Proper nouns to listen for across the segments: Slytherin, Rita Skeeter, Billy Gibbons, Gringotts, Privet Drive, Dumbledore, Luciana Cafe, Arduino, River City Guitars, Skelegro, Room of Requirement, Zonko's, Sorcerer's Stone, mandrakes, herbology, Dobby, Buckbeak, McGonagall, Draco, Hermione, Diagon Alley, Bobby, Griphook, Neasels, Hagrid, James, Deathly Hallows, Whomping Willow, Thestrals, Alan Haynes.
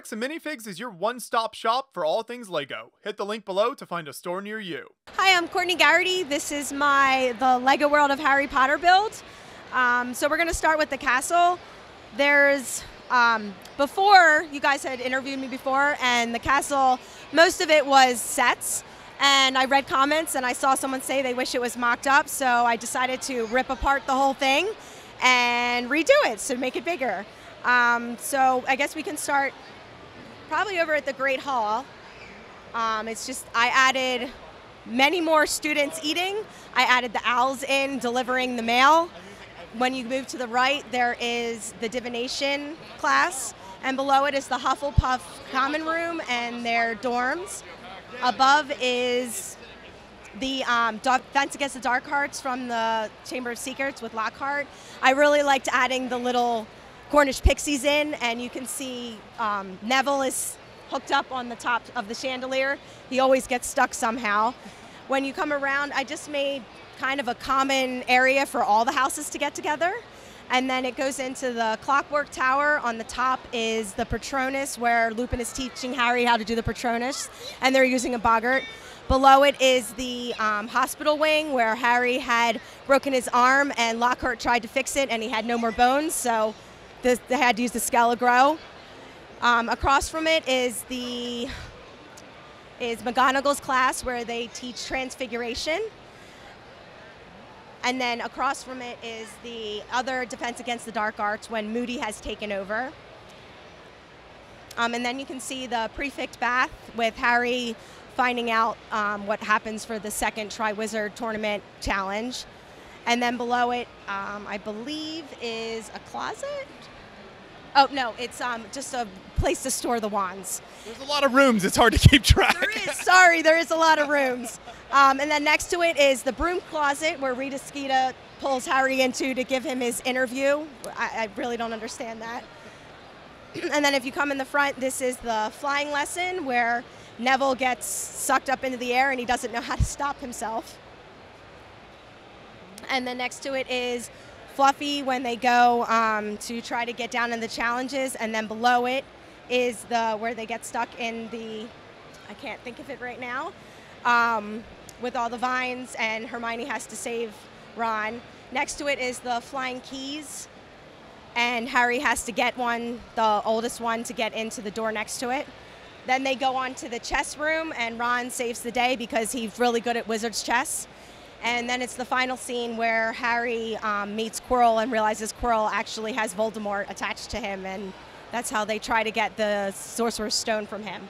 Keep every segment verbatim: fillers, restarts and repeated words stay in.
Bricks and Minifigs is your one-stop shop for all things LEGO. Hit the link below to find a store near you. Hi, I'm Courtney Garrity. This is my the LEGO World of Harry Potter build. Um, so we're going to start with the castle. There's, um, before, you guys had interviewed me before, and the castle, most of it was sets. And I read comments, and I saw someone say they wish it was mocked up, so I decided to rip apart the whole thing and redo it, so make it bigger. Um, so I guess we can start probably over at the Great Hall. Um, it's just, I added many more students eating. I added the owls in delivering the mail. When you move to the right, there is the divination class, and below it is the Hufflepuff common room and their dorms. Above is the um, Defense Against the Dark Arts from the Chamber of Secrets with Lockhart. I really liked adding the little Cornish Pixies in, and you can see um, Neville is hooked up on the top of the chandelier. He always gets stuck somehow. When you come around, I just made kind of a common area for all the houses to get together. And then it goes into the Clockwork Tower. On the top is the Patronus, where Lupin is teaching Harry how to do the Patronus, and they're using a boggart. Below it is the um, hospital wing, where Harry had broken his arm, and Lockhart tried to fix it, and he had no more bones, so this, they had to use the Skelegro. Um, across from it is the is McGonagall's class, where they teach Transfiguration. And then across from it is the other Defense Against the Dark Arts when Moody has taken over. Um, and then you can see the Prefect Bath with Harry finding out um, what happens for the second Tri-Wizard Tournament challenge. And then below it, um, I believe, is a closet? Oh, no, it's um, just a place to store the wands. There's a lot of rooms. It's hard to keep track. There is. Sorry, there is a lot of rooms. Um, and then next to it is the broom closet, where Rita Skeeter pulls Harry into to give him his interview. I, I really don't understand that. And then if you come in the front, this is the flying lesson, where Neville gets sucked up into the air and he doesn't know how to stop himself. And then next to it is Fluffy when they go um, to try to get down in the challenges. And then below it is the where they get stuck in the, I can't think of it right now, um, with all the vines, and Hermione has to save Ron. Next to it is the flying keys, and Harry has to get one, the oldest one, to get into the door next to it. Then they go on to the chess room, and Ron saves the day because he's really good at wizard's chess. And then it's the final scene where Harry um, meets Quirrell and realizes Quirrell actually has Voldemort attached to him, and that's how they try to get the Sorcerer's Stone from him.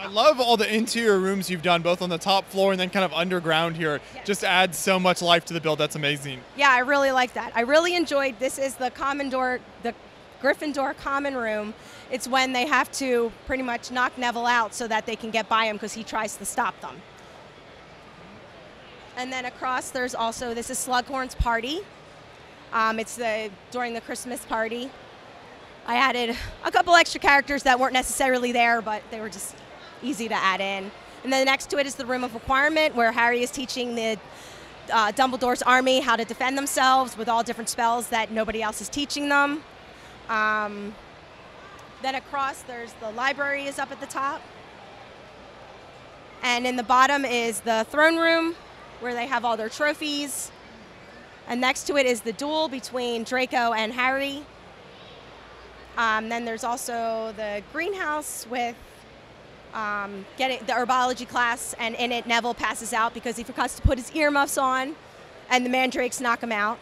I love all the interior rooms you've done, both on the top floor and then kind of underground here. Yes. Just adds so much life to the build. That's amazing. Yeah, I really like that. I really enjoyed, this is the common door, the Gryffindor common room. It's when they have to pretty much knock Neville out so that they can get by him because he tries to stop them. And then across, there's also, this is Slughorn's party. Um, it's the during the Christmas party. I added a couple extra characters that weren't necessarily there, but they were just easy to add in. And then next to it is the Room of Requirement, where Harry is teaching the uh, Dumbledore's army how to defend themselves with all different spells that nobody else is teaching them. Um, then across, there's the library is up at the top. And in the bottom is the throne room, where they have all their trophies. And next to it is the duel between Draco and Harry. Um, then there's also the greenhouse with um, getting the herbology class, and in it Neville passes out because he forgets to put his earmuffs on, and the mandrakes knock him out.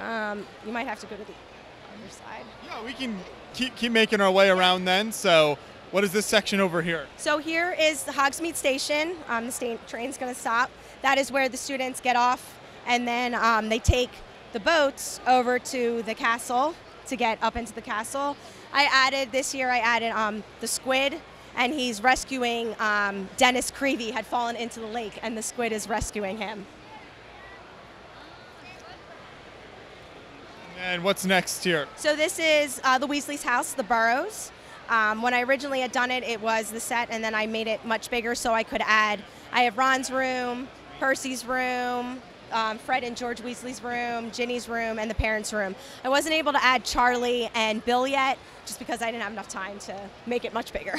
Um, you might have to go to the other side. Yeah, we can keep, keep making our way around then. So what is this section over here? So here is the Hogsmeade Station. Um, the sta train's gonna stop. That is where the students get off, and then um, they take the boats over to the castle to get up into the castle. I added, this year I added um, the squid, and he's rescuing, um, Dennis Creevy had fallen into the lake, and the squid is rescuing him. And what's next here? So this is uh, the Weasley's house, the Burrows. Um, when I originally had done it, it was the set, and then I made it much bigger so I could add, I have Ron's room, Percy's room, um, Fred and George Weasley's room, Ginny's room, and the parents' room. I wasn't able to add Charlie and Bill yet, just because I didn't have enough time to make it much bigger.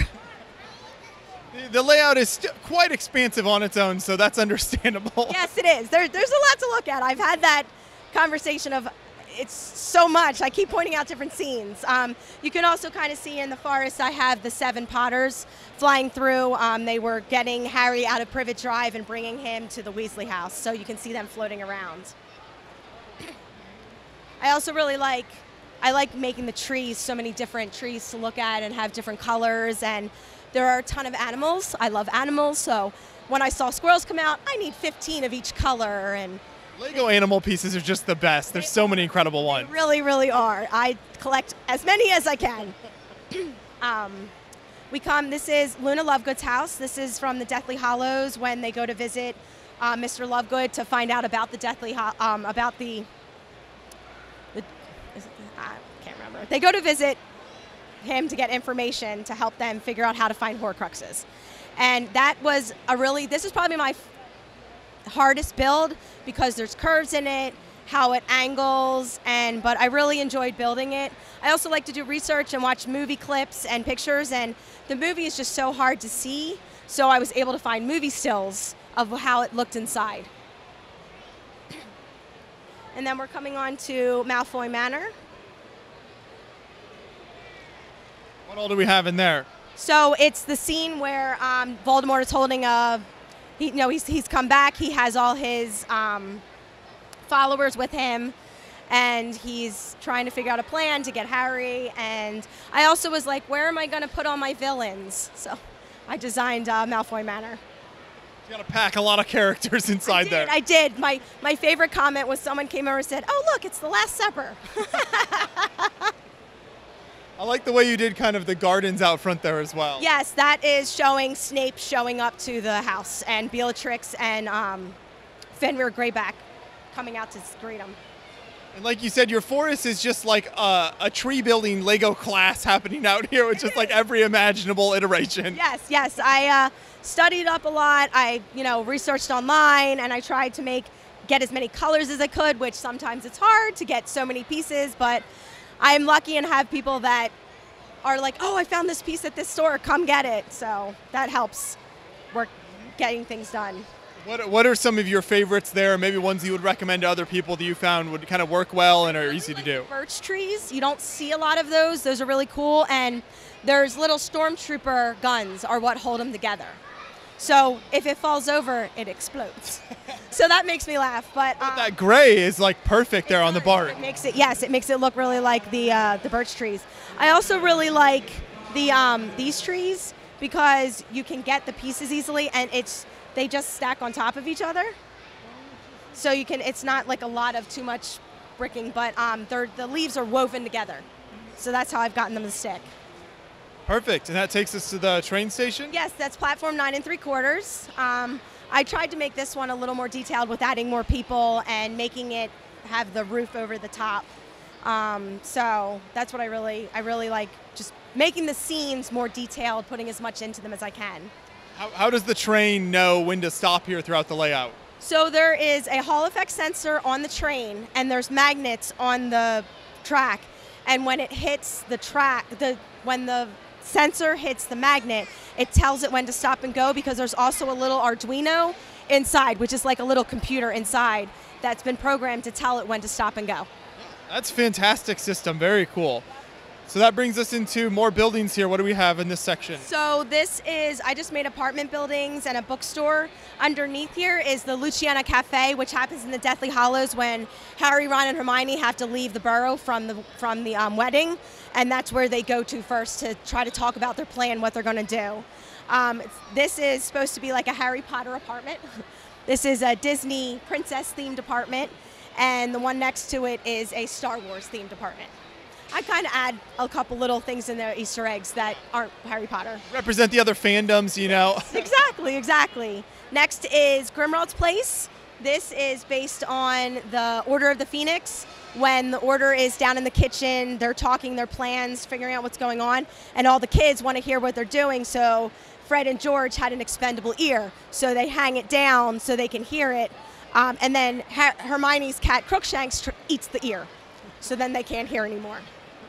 The layout is st quite expansive on its own, so that's understandable. Yes, it is. There, there's a lot to look at. I've had that conversation of it's so much. I keep pointing out different scenes. Um, you can also kind of see in the forest I have the seven Potters flying through. Um, they were getting Harry out of Privet Drive and bringing him to the Weasley house, so you can see them floating around. I also really like... I like making the trees, so many different trees to look at and have different colors, and there are a ton of animals. I love animals, so when I saw squirrels come out, I need fifteen of each color. And LEGO animal pieces are just the best. There's so many incredible ones. They really, really are. I collect as many as I can. um, we come, this is Luna Lovegood's house. This is from the Deathly Hallows when they go to visit uh, Mister Lovegood to find out about the Deathly, um, about the, the is it, I can't remember. They go to visit him to get information to help them figure out how to find Horcruxes. And that was a really, this is probably my hardest build because there's curves in it, how it angles, and but I really enjoyed building it. I also like to do research and watch movie clips and pictures, and the movie is just so hard to see, so I was able to find movie stills of how it looked inside. And then we're coming on to Malfoy Manor. What all do we have in there? So it's the scene where um, Voldemort is holding a, he, you know, he's, he's come back. He has all his um, followers with him, and he's trying to figure out a plan to get Harry. And I also was like, where am I going to put all my villains? So I designed uh, Malfoy Manor. You got to pack a lot of characters inside I did, there. I did. My, my favorite comment was someone came over and said, oh, look, it's the Last Supper. I like the way you did kind of the gardens out front there as well. Yes, that is showing Snape showing up to the house, and Bellatrix and um, Fenrir Greyback coming out to greet him. And like you said, your forest is just like a, a tree building LEGO class happening out here with just like every imaginable iteration. Yes, yes. I uh, studied up a lot. I, you know, researched online, and I tried to make, get as many colors as I could, which sometimes it's hard to get so many pieces, but I'm lucky and have people that are like, oh, I found this piece at this store, come get it. So that helps work getting things done. What, what are some of your favorites there? Maybe ones you would recommend to other people that you found would kind of work well and are easy to do? Birch trees. You don't see a lot of those. Those are really cool. And there's little stormtrooper guns are what hold them together. So if it falls over, it explodes. So that makes me laugh. But um, that gray is like perfect there on the bark. It makes it, yes, it makes it look really like the uh, the birch trees. I also really like the um, these trees because you can get the pieces easily, and it's they just stack on top of each other. So you can, it's not like a lot of too much bricking, but um, they're, the leaves are woven together. So that's how I've gotten them to stick. Perfect, and that takes us to the train station? Yes, that's platform nine and three quarters. Um, I tried to make this one a little more detailed with adding more people and making it have the roof over the top. Um, so that's what I really, I really like, just making the scenes more detailed, putting as much into them as I can. How, how does the train know when to stop here throughout the layout? So there is a Hall effect sensor on the train, and there's magnets on the track. And when it hits the track, the when the sensor hits the magnet, it tells it when to stop and go, because there's also a little Arduino inside, which is like a little computer inside that's been programmed to tell it when to stop and go. That's a fantastic system. Very cool. So that brings us into more buildings here. What do we have in this section? So this is, I just made apartment buildings and a bookstore. Underneath here is the Luciana Cafe, which happens in the Deathly Hallows when Harry, Ron, and Hermione have to leave the Burrow from the from the um, wedding. And that's where they go to first to try to talk about their plan, what they're going to do. Um, this is supposed to be like a Harry Potter apartment. This is a Disney princess-themed apartment. And the one next to it is a Star Wars-themed apartment. I kind of add a couple little things in there, Easter eggs that aren't Harry Potter. Represent the other fandoms, you know. Yes, exactly, exactly. Next is Grimmauld Place. This is based on the Order of the Phoenix. When the Order is down in the kitchen, they're talking their plans, figuring out what's going on, and all the kids want to hear what they're doing, so Fred and George had an expendable ear, so they hang it down so they can hear it. Um, and then Her Hermione's cat Crookshanks tr eats the ear, so then they can't hear anymore.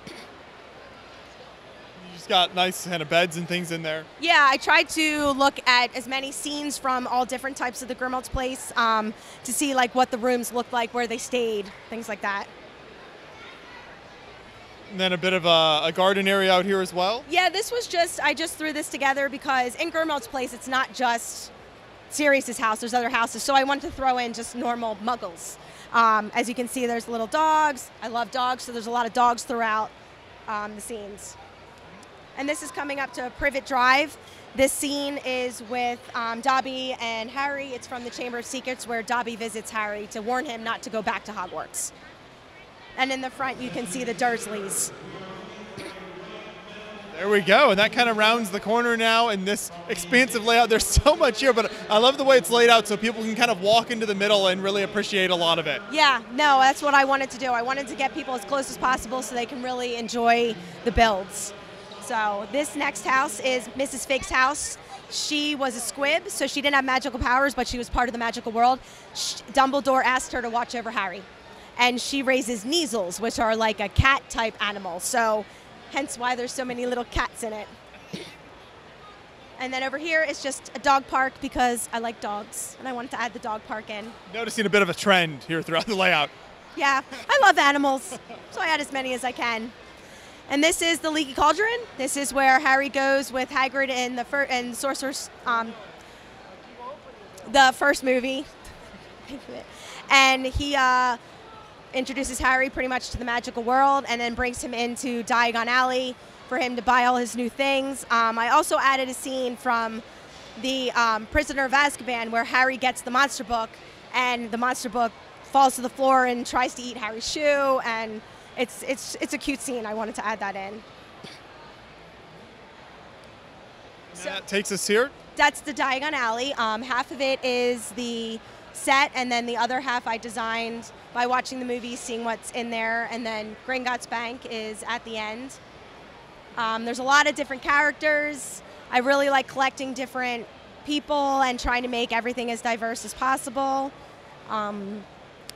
You just got nice kind of beds and things in there. Yeah, I tried to look at as many scenes from all different types of the Grimmauld place um, to see like what the rooms looked like, where they stayed, things like that. And then a bit of a, a garden area out here as well? Yeah, this was just, I just threw this together because in Grimmauld place, it's not just Sirius's house, there's other houses. So I wanted to throw in just normal muggles. Um, as you can see, there's little dogs. I love dogs, so there's a lot of dogs throughout um, the scenes. And this is coming up to Privet Drive. This scene is with um, Dobby and Harry. It's from the Chamber of Secrets where Dobby visits Harry to warn him not to go back to Hogwarts. And in the front, you can see the Dursleys. There we go, and that kind of rounds the corner now in this expansive layout. There's so much here, but I love the way it's laid out so people can kind of walk into the middle and really appreciate a lot of it. Yeah, no, that's what I wanted to do. I wanted to get people as close as possible so they can really enjoy the builds. So this next house is Missus Fig's house. She was a squib, so she didn't have magical powers, but she was part of the magical world. She, Dumbledore asked her to watch over Harry, and she raises Neasels, which are like a cat-type animal. So, hence why there's so many little cats in it. And then over here is just a dog park because I like dogs and I wanted to add the dog park in. Noticing a bit of a trend here throughout the layout. Yeah, I love animals, so I add as many as I can. And this is the Leaky Cauldron. This is where Harry goes with Hagrid in the fir and Sorcerer's, um, the first movie. And he uh, introduces Harry pretty much to the magical world and then brings him into Diagon Alley for him to buy all his new things. Um, I also added a scene from the um, Prisoner of Azkaban where Harry gets the monster book and the monster book falls to the floor and tries to eat Harry's shoe, and it's, it's, it's a cute scene. I wanted to add that in. So that takes us here? That's the Diagon Alley. Um, half of it is the set, and then the other half I designed by watching the movie, seeing what's in there, and then Gringotts Bank is at the end. Um, there's a lot of different characters. I really like collecting different people and trying to make everything as diverse as possible. Um,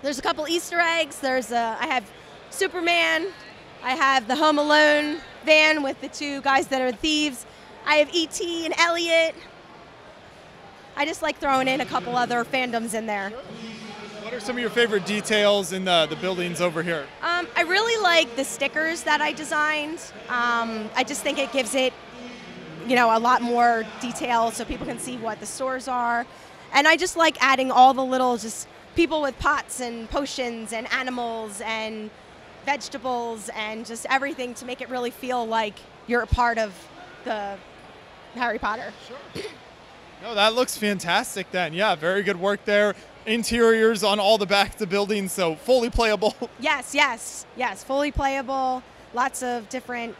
there's a couple Easter eggs. There's a, I have Superman. I have the Home Alone van with the two guys that are thieves. I have E T and Elliot. I just like throwing in a couple other fandoms in there. What are some of your favorite details in the, the buildings over here? Um, I really like the stickers that I designed. Um, I just think it gives it, you know, a lot more detail so people can see what the stores are. And I just like adding all the little just people with pots and potions and animals and vegetables and just everything to make it really feel like you're a part of the Harry Potter. Sure. No, that looks fantastic then. Yeah, very good work there. Interiors on all the back of the building, so fully playable. Yes, yes, yes, fully playable. Lots of different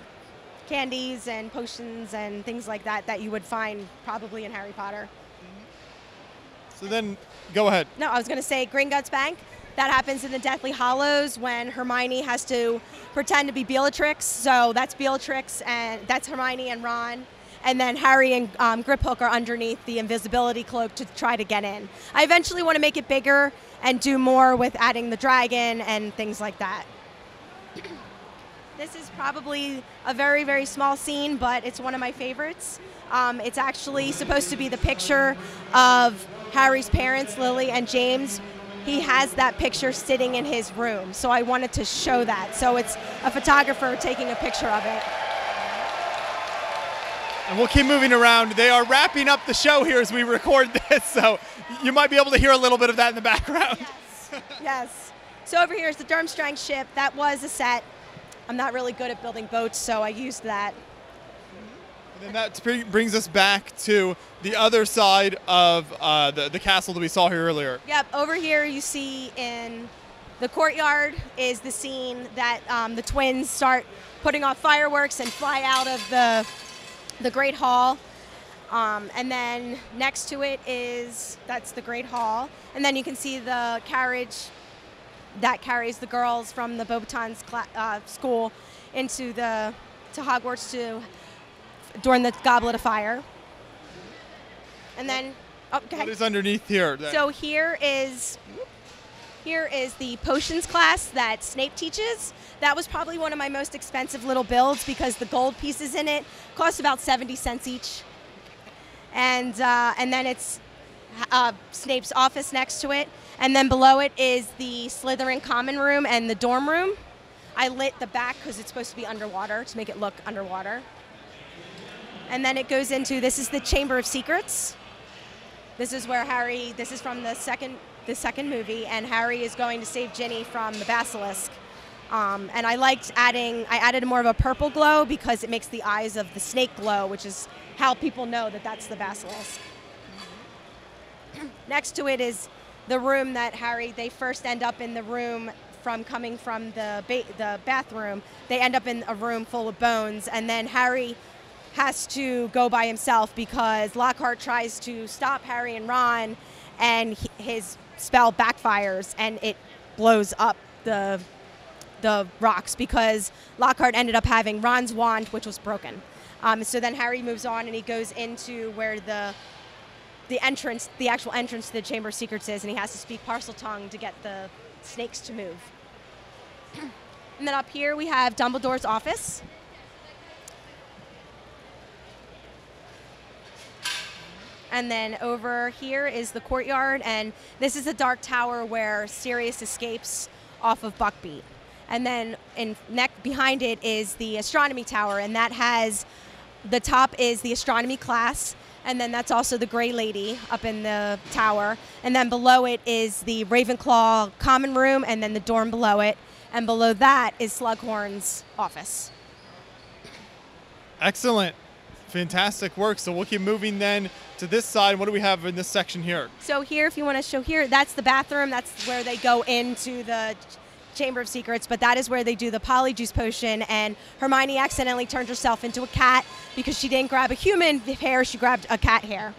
candies and potions and things like that that you would find probably in Harry Potter. So then, go ahead. No, I was going to say Gringotts Bank. That happens in the Deathly Hallows when Hermione has to pretend to be Bellatrix. So that's Bellatrix, and that's Hermione and Ron. And then Harry and um, Griphook are underneath the invisibility cloak to try to get in. I eventually want to make it bigger and do more with adding the dragon and things like that. This is probably a very, very small scene, but it's one of my favorites. Um, it's actually supposed to be the picture of Harry's parents, Lily and James. He has that picture sitting in his room, so I wanted to show that. So it's a photographer taking a picture of it. And we'll keep moving around. They are wrapping up the show here as we record this, so you might be able to hear a little bit of that in the background. Yes. Yes. So over here is the Durmstrang ship. That was a set. I'm not really good at building boats, so I used that. And then that brings us back to the other side of uh, the, the castle that we saw here earlier. Yep. Over here you see in the courtyard is the scene that um, the twins start putting off fireworks and fly out of the the Great Hall, um, and then next to it is, that's the Great Hall, and then you can see the carriage that carries the girls from the Beauxbatons uh, school into the, to Hogwarts to, during the Goblet of Fire. And then Oh, go ahead. What is underneath here? So here is here is the potions class that Snape teaches. That was probably one of my most expensive little builds because the gold pieces in it cost about seventy cents each. And, uh, and then it's uh, Snape's office next to it. And then below it is the Slytherin common room and the dorm room. I lit the back because it's supposed to be underwater to make it look underwater. And then it goes into, this is the Chamber of Secrets. This is where Harry, this is from the second, the second movie, and Harry is going to save Ginny from the Basilisk. Um, and I liked adding, I added more of a purple glow because it makes the eyes of the snake glow, which is how people know that that's the Basilisk. Next to it is the room that Harry, they first end up in the room from coming from the, ba the bathroom. They end up in a room full of bones, and then Harry has to go by himself because Lockhart tries to stop Harry and Ron, and he, his spell backfires and it blows up the, the rocks because Lockhart ended up having Ron's wand, which was broken. Um, so then Harry moves on and he goes into where the the entrance, the actual entrance to the Chamber of Secrets is, and he has to speak Parseltongue to get the snakes to move. And then up here we have Dumbledore's office. And then over here is the courtyard, and this is the Dark Tower where Sirius escapes off of Buckbeak. And then in neck behind it is the astronomy tower, and that has, the top is the astronomy class, and then that's also the Grey Lady up in the tower. And then below it is the Ravenclaw common room, and then the dorm below it. And below that is Slughorn's office. Excellent. Fantastic work. So we'll keep moving then to this side. What do we have in this section here? So here, if you want to show here, that's the bathroom. That's where they go into the Chamber of Secrets, but that is where they do the polyjuice potion, and Hermione accidentally turned herself into a cat because she didn't grab a human hair, she grabbed a cat hair.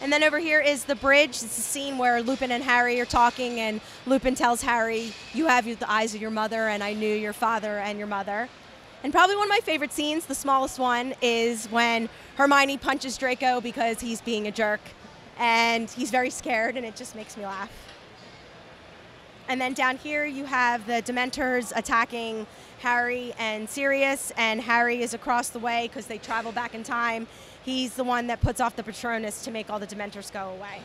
And then over here is the bridge. It's the scene where Lupin and Harry are talking, and Lupin tells Harry, you have the eyes of your mother, and I knew your father and your mother. And probably one of my favorite scenes, the smallest one, is when Hermione punches Draco because he's being a jerk, and he's very scared, and it just makes me laugh. And then down here you have the Dementors attacking Harry and Sirius, and Harry is across the way because they travel back in time. He's the one that puts off the Patronus to make all the Dementors go away.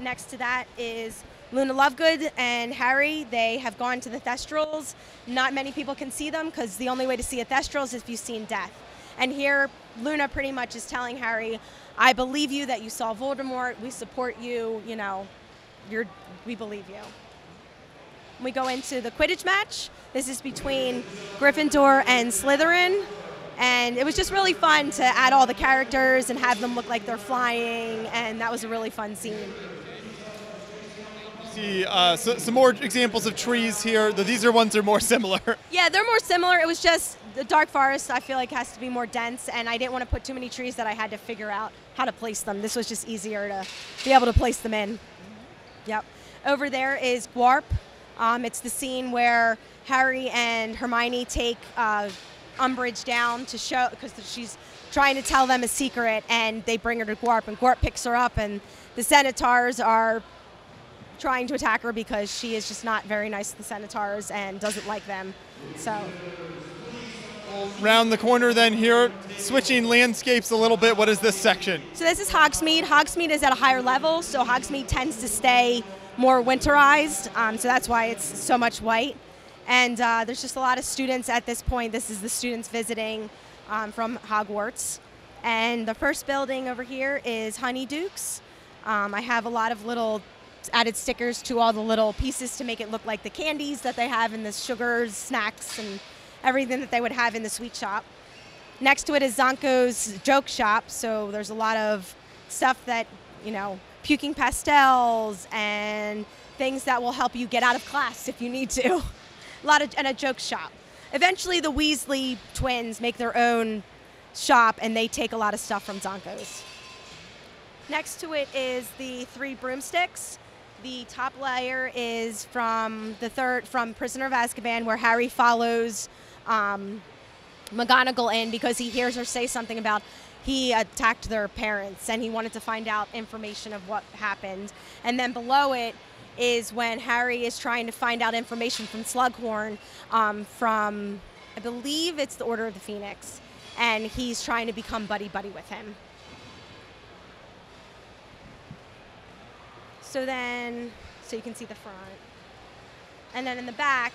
Next to that is Luna Lovegood and Harry. They have gone to the Thestrals. Not many people can see them because the only way to see a Thestral is if you've seen death. And here Luna pretty much is telling Harry, I believe you that you saw Voldemort, we support you, you know. You're, we believe you. We go into the Quidditch match. This is between Gryffindor and Slytherin. And it was just really fun to add all the characters and have them look like they're flying. And that was a really fun scene. See uh, so, some more examples of trees here. These are ones that are more similar. Yeah, they're more similar. It was just the dark forest, I feel like, has to be more dense. And I didn't want to put too many trees that I had to figure out how to place them. This was just easier to be able to place them in. Yep. Over there is Gwarp. Um, it's the scene where Harry and Hermione take uh, Umbridge down to show, because she's trying to tell them a secret, and they bring her to Gwarp, and Gwarp picks her up, and the centaurs are trying to attack her because she is just not very nice to the centaurs and doesn't like them. So. Round the corner then here, switching landscapes a little bit. What is this section? So this is Hogsmeade. Hogsmeade is at a higher level, so Hogsmeade tends to stay more winterized, um, so that's why it's so much white. And uh, there's just a lot of students at this point. This is the students visiting um, from Hogwarts. And the first building over here is Honeydukes. Um, I have a lot of little added stickers to all the little pieces to make it look like the candies that they have and the sugars, snacks, and everything that they would have in the sweet shop. Next to it is Zonko's joke shop, so there's a lot of stuff that, you know, puking pastels and things that will help you get out of class if you need to. A lot of, and a joke shop. Eventually the Weasley twins make their own shop, and they take a lot of stuff from Zonko's. Next to it is the three broomsticks. The top layer is from the third, from Prisoner of Azkaban, where Harry follows um, McGonagall in because he hears her say something about he attacked their parents and he wanted to find out information of what happened. And then below it is when Harry is trying to find out information from Slughorn, um, from, I believe it's the Order of the Phoenix, and he's trying to become buddy-buddy with him. So then, so you can see the front. And then in the back,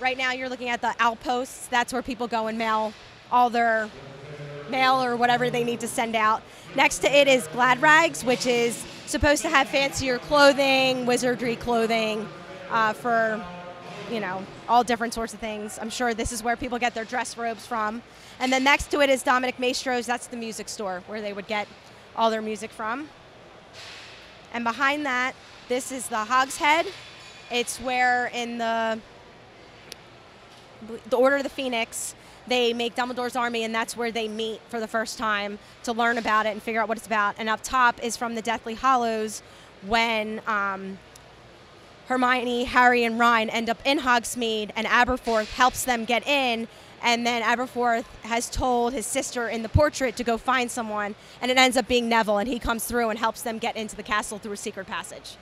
right now you're looking at the outposts. That's where people go and mail all their mail or whatever they need to send out. Next to it is Glad Rags, which is supposed to have fancier clothing, wizardry clothing, uh, for, you know, all different sorts of things. I'm sure this is where people get their dress robes from. And then next to it is Dominic Maestro's. That's the music store where they would get all their music from. And behind that, this is the Hogshead. It's where in the, the Order of the Phoenix, they make Dumbledore's army, and that's where they meet for the first time to learn about it and figure out what it's about. And up top is from the Deathly Hallows when um, Hermione, Harry, and Ron end up in Hogsmeade, and Aberforth helps them get in. And then Aberforth has told his sister in the portrait to go find someone, and it ends up being Neville, and he comes through and helps them get into the castle through a secret passage.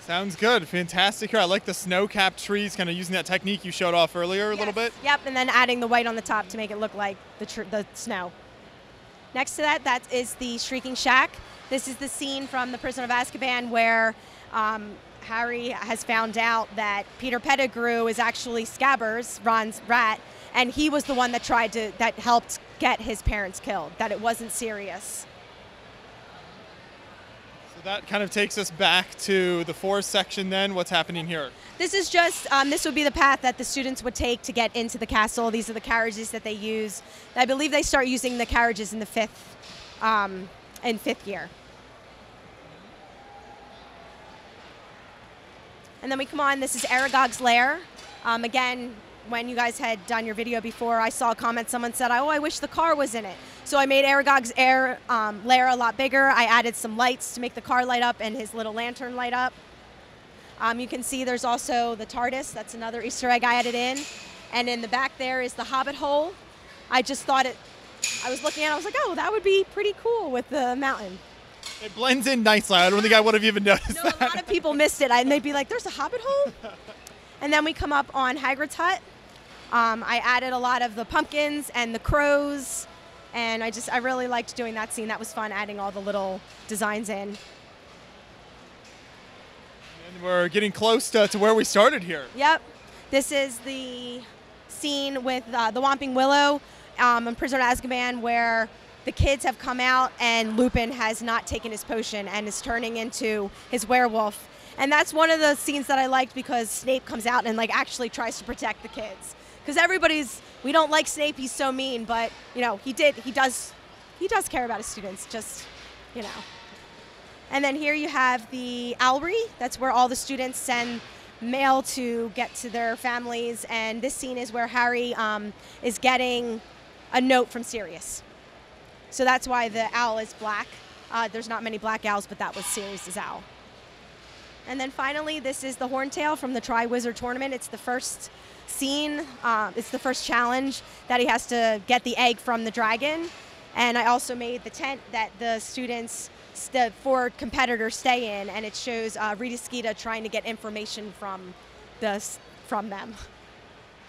Sounds good. Fantastic here. I like the snow-capped trees, kind of using that technique you showed off earlier a yes. little bit. Yep, and then adding the white on the top to make it look like the, tr the snow. Next to that, that is the Shrieking Shack. This is the scene from The Prisoner of Azkaban where um, Harry has found out that Peter Pettigrew is actually Scabbers, Ron's rat, and he was the one that tried to, that helped get his parents killed, that it wasn't Sirius. So that kind of takes us back to the forest section then. What's happening here? This is just, um, this would be the path that the students would take to get into the castle. These are the carriages that they use. I believe they start using the carriages in the fifth, um, in fifth year. And then we come on, this is Aragog's Lair. Um, again, when you guys had done your video before, I saw a comment, someone said, oh, I wish the car was in it. So I made Aragog's air, um, Lair a lot bigger. I added some lights to make the car light up and his little lantern light up. Um, you can see there's also the TARDIS. That's another Easter egg I added in. And in the back there is the Hobbit hole. I just thought it, I was looking at it, I was like, oh, that would be pretty cool with the mountain. It blends in nicely. I don't think I would have even noticed no, that. A lot of people missed it, and they'd be like, there's a hobbit hole? And then we come up on Hagrid's Hut. Um, I added a lot of the pumpkins and the crows, and I just, I really liked doing that scene. That was fun, adding all the little designs in. And we're getting close to, to where we started here. Yep. This is the scene with uh, the Whomping Willow um, in Prisoner of Azkaban where the kids have come out and Lupin has not taken his potion and is turning into his werewolf. And that's one of the scenes that I liked because Snape comes out and like actually tries to protect the kids. Because everybody's, we don't like Snape, he's so mean, but you know, he did, he does, he does care about his students, just, you know. And then here you have the owlry. That's where all the students send mail to get to their families. And this scene is where Harry um, is getting a note from Sirius. So that's why the owl is black. Uh, there's not many black owls, but that was Sirius's owl. And then finally, this is the Horntail from the Tri-Wizard Tournament. It's the first scene, uh, it's the first challenge that he has to get the egg from the dragon. And I also made the tent that the students, the four competitors stay in, and it shows uh, Rita Skeeter trying to get information from, the, from them.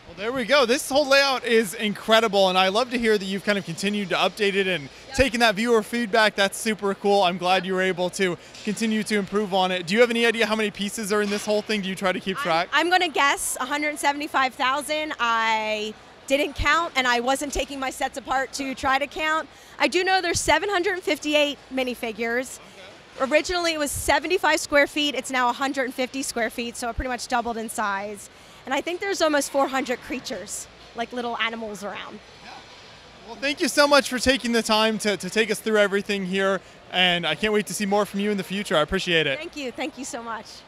Well, there we go. This whole layout is incredible, and I love to hear that you've kind of continued to update it and yep. taking that viewer feedback. That's super cool. I'm glad you were able to continue to improve on it. Do you have any idea how many pieces are in this whole thing? Do you try to keep track? I'm, I'm going to guess one hundred seventy-five thousand. I didn't count, and I wasn't taking my sets apart to try to count. I do know there's seven hundred fifty-eight minifigures. Okay. Originally, it was seventy-five square feet. It's now one hundred fifty square feet, so it pretty much doubled in size. And I think there's almost four hundred creatures, like little animals around. Yeah. Well, thank you so much for taking the time to, to take us through everything here. And I can't wait to see more from you in the future. I appreciate it. Thank you. Thank you so much.